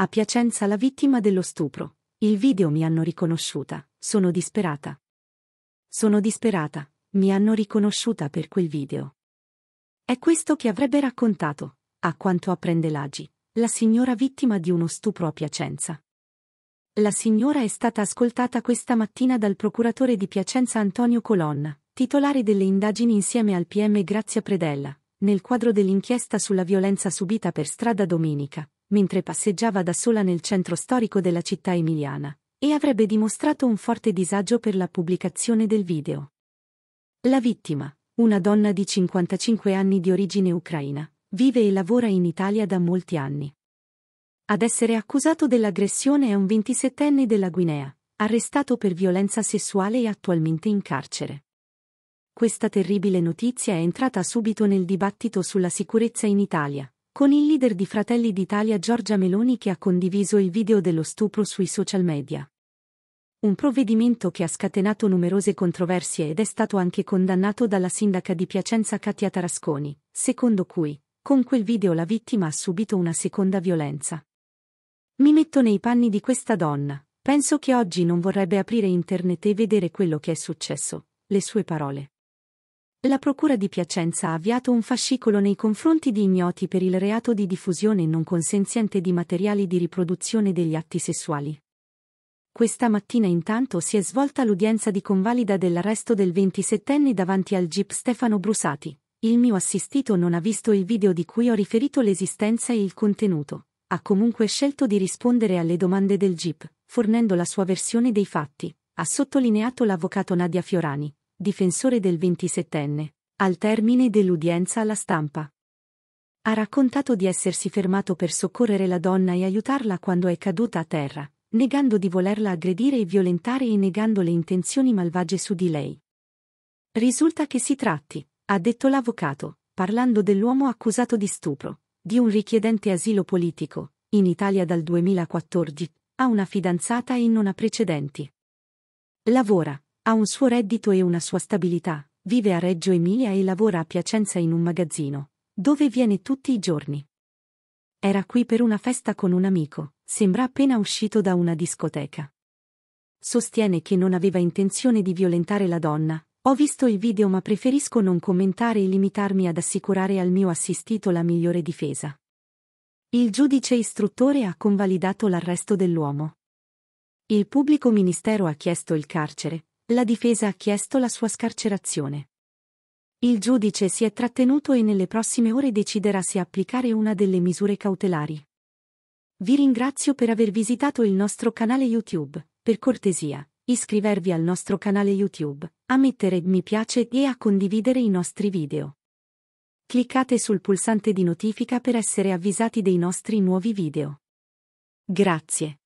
A Piacenza la vittima dello stupro. Il video mi hanno riconosciuta, sono disperata. Sono disperata, mi hanno riconosciuta per quel video. È questo che avrebbe raccontato, a quanto apprende l'AGI, la signora vittima di uno stupro a Piacenza. La signora è stata ascoltata questa mattina dal procuratore di Piacenza Antonio Colonna, titolare delle indagini insieme al PM Grazia Predella, nel quadro dell'inchiesta sulla violenza subita per strada domenica, mentre passeggiava da sola nel centro storico della città emiliana, e avrebbe dimostrato un forte disagio per la pubblicazione del video. La vittima, una donna di 55 anni di origine ucraina, vive e lavora in Italia da molti anni. Ad essere accusato dell'aggressione è un 27enne della Guinea, arrestato per violenza sessuale e attualmente in carcere. Questa terribile notizia è entrata subito nel dibattito sulla sicurezza in Italia, con il leader di Fratelli d'Italia Giorgia Meloni che ha condiviso il video dello stupro sui social media. Un provvedimento che ha scatenato numerose controversie ed è stato anche condannato dalla sindaca di Piacenza Katia Tarasconi, secondo cui, con quel video la vittima ha subito una seconda violenza. Mi metto nei panni di questa donna, penso che oggi non vorrebbe aprire internet e vedere quello che è successo, le sue parole. La Procura di Piacenza ha avviato un fascicolo nei confronti di ignoti per il reato di diffusione non consenziente di materiali di riproduzione degli atti sessuali. Questa mattina intanto si è svolta l'udienza di convalida dell'arresto del 27enne davanti al GIP Stefano Brusati. Il mio assistito non ha visto il video di cui ho riferito l'esistenza e il contenuto. Ha comunque scelto di rispondere alle domande del GIP, fornendo la sua versione dei fatti, ha sottolineato l'avvocato Nadia Fiorani, difensore del 27enne, al termine dell'udienza alla stampa. Ha raccontato di essersi fermato per soccorrere la donna e aiutarla quando è caduta a terra, negando di volerla aggredire e violentare e negando le intenzioni malvagie su di lei. Risulta che si tratti, ha detto l'avvocato, parlando dell'uomo accusato di stupro, di un richiedente asilo politico, in Italia dal 2014, ha una fidanzata e non ha precedenti. Lavora. Ha un suo reddito e una sua stabilità, vive a Reggio Emilia e lavora a Piacenza in un magazzino, dove viene tutti i giorni. Era qui per una festa con un amico, sembra appena uscito da una discoteca. Sostiene che non aveva intenzione di violentare la donna, ho visto il video ma preferisco non commentare e limitarmi ad assicurare al mio assistito la migliore difesa. Il giudice istruttore ha convalidato l'arresto dell'uomo. Il pubblico ministero ha chiesto il carcere. La difesa ha chiesto la sua scarcerazione. Il giudice si è trattenuto e nelle prossime ore deciderà se applicare una delle misure cautelari. Vi ringrazio per aver visitato il nostro canale YouTube. Per cortesia, iscrivervi al nostro canale YouTube, a mettere mi piace e a condividere i nostri video. Cliccate sul pulsante di notifica per essere avvisati dei nostri nuovi video. Grazie.